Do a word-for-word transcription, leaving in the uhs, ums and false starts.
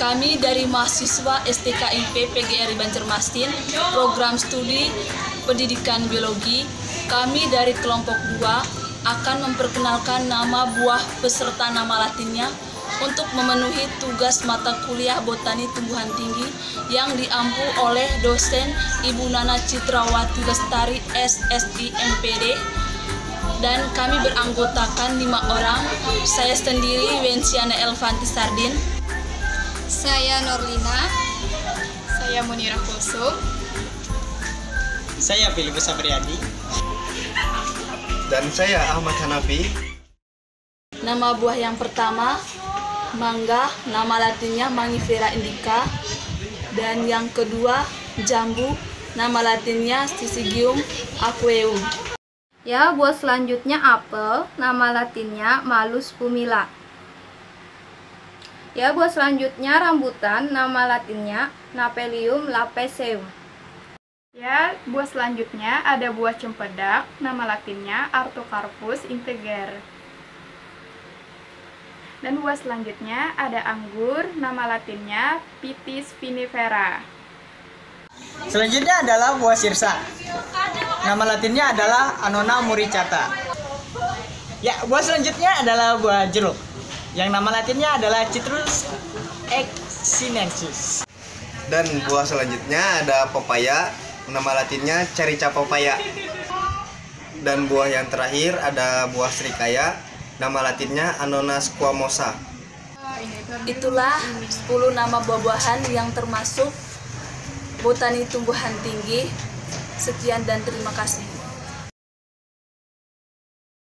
Kami dari mahasiswa S T K I P P G R I Banjarmasin, program studi pendidikan biologi, kami dari kelompok dua akan memperkenalkan nama buah beserta nama latinnya untuk memenuhi tugas mata kuliah botani tumbuhan tinggi yang diampu oleh dosen Ibu Nana Citrawati Lestari S Si M Pd, dan kami beranggotakan lima orang. Saya sendiri Wensiana Elvanti Sardin, saya Noorlina, saya Munirah Kultsum, saya Filipus Apriadi, dan saya Ahmad Hanafi. Nama buah yang pertama mangga, nama latinnya Mangifera indica, dan yang kedua jambu, nama latinnya Syzygium aqueum. Ya, buah selanjutnya apel, nama latinnya Malus pumila. Ya, buah selanjutnya rambutan, nama latinnya Nephelium lapeceum. Ya, buah selanjutnya ada buah cempedak, nama latinnya Artocarpus integer. Dan buah selanjutnya ada anggur, nama latinnya Vitis vinifera. Selanjutnya adalah buah sirsa, nama latinnya adalah Annona muricata. Ya, buah selanjutnya adalah buah jeruk, yang nama latinnya adalah Citrus eximensis. Dan buah selanjutnya ada papaya, nama latinnya Carica papaya. Dan buah yang terakhir ada buah serikaya, nama latinnya Annona squamosa. Itulah sepuluh nama buah-buahan yang termasuk botani tumbuhan tinggi. Sekian dan terima kasih.